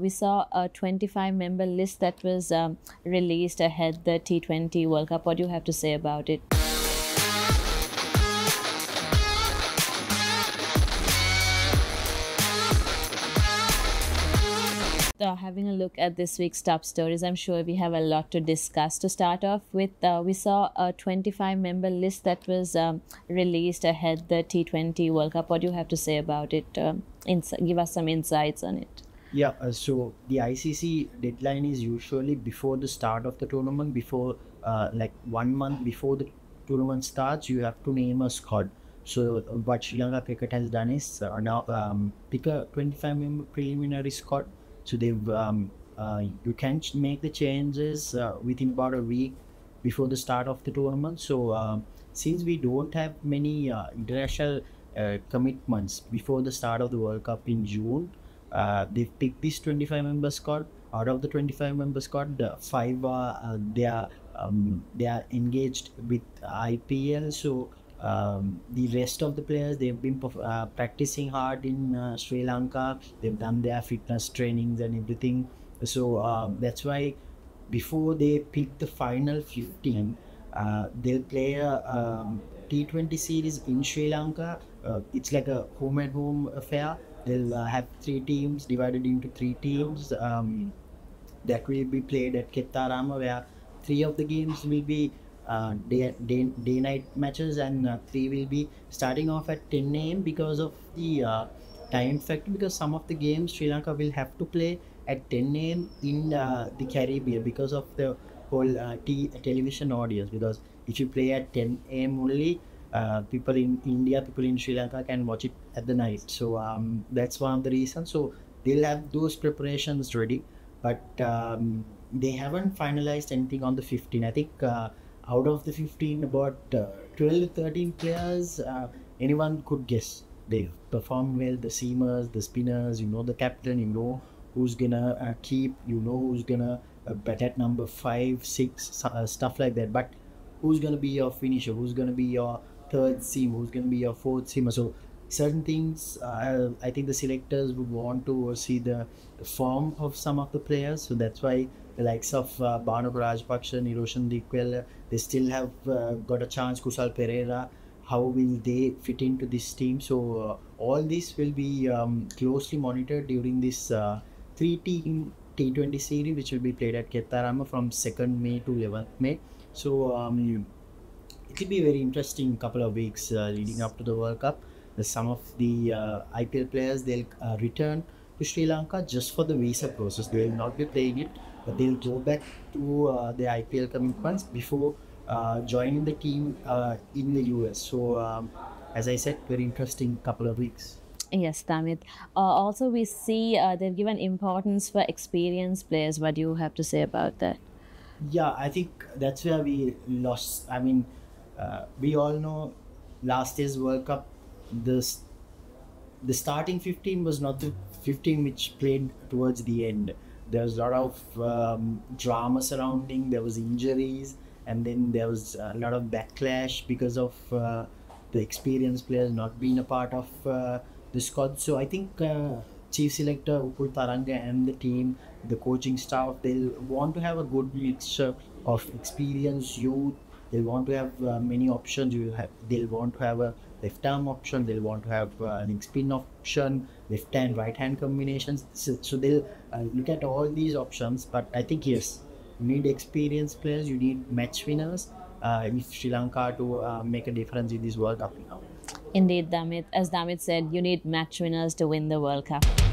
we saw a 25-member list that was released ahead the T20 World Cup. What do you have to say about it? Having a look at this week's top stories, I'm sure we have a lot to discuss. To start off with, we saw a 25-member list that was released ahead the T20 World Cup. What do you have to say about it? Give us some insights on it. Yeah, so the ICC deadline is usually before the start of the tournament. Before like 1 month before the tournament starts, you have to name a squad. So what Sri Lanka Cricket has done is now pick a 25-member preliminary squad. So they've you can make the changes within about a week before the start of the tournament. So since we don't have many international commitments before the start of the World Cup in June, they've picked this 25-member squad. Out of the 25-member squad, 5 they are engaged with IPL. So the rest of the players, they've been practicing hard in Sri Lanka. They've done their fitness trainings and everything. So that's why before they pick the final 15, they'll play a T20 series in Sri Lanka. It's like a home and home affair. They'll have 3 teams divided into 3 teams that will be played at Khettarama, where 3 of the games will be day-night matches and 3 will be starting off at 10 AM because of the time factor, because some of the games Sri Lanka will have to play at 10 AM in the Caribbean because of the whole television audience. Because if you play at 10 AM only, people in India, people in Sri Lanka can watch it at the night. So that's one of the reasons. So they'll have those preparations ready, but they haven't finalized anything on the 15. I think out of the 15, about 12 to 13 players, anyone could guess. They've performed well, the seamers, the spinners, you know the captain, you know who's gonna keep, you know who's gonna bat at number 5, 6, stuff like that. But who's gonna be your finisher, who's gonna be your third seam, who's gonna be your fourth seamer? So certain things, I think the selectors would want to see the form of some of the players. So that's why the likes of Bhanuka Rajapaksa, Niroshan Dikwella, they still have got a chance. Kusal Pereira, how will they fit into this team? So all this will be closely monitored during this 3-team T20 series, which will be played at Khettarama from 2nd May to 11th May. So it will be a very interesting couple of weeks leading up to the World Cup. Some of the IPL players, they'll return to Sri Lanka just for the visa process. They will not be playing it, but they'll go back to their IPL commitments before joining the team in the US. So as I said, very interesting couple of weeks. Yes, Damith. Also we see they've given importance for experienced players. What do you have to say about that? Yeah, I think that's where we lost. I mean, we all know last year's World Cup, the starting 15 was not the 15 which played towards the end. There was a lot of drama surrounding, there was injuries, and then there was a lot of backlash because of the experienced players not being a part of the squad. So I think Chief Selector Upul Taranga and the team, the coaching staff, they'll want to have a good mixture of experience, youth. They'll want to have many options. They'll want to have a left arm option, they'll want to have an spin option, left hand, right hand combinations. So they'll look at all these options. But I think yes, you need experienced players, you need match winners if Sri Lanka to make a difference in this World Cup now. Indeed, Damith. As Damith said, you need match winners to win the World Cup.